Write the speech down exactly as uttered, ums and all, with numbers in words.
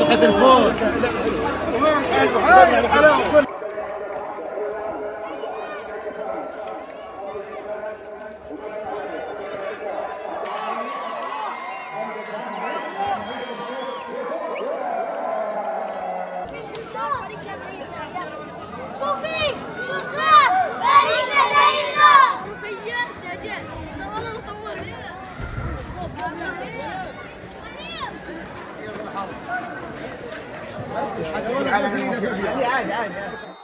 فرحة الفوز. عادي عادي عادي.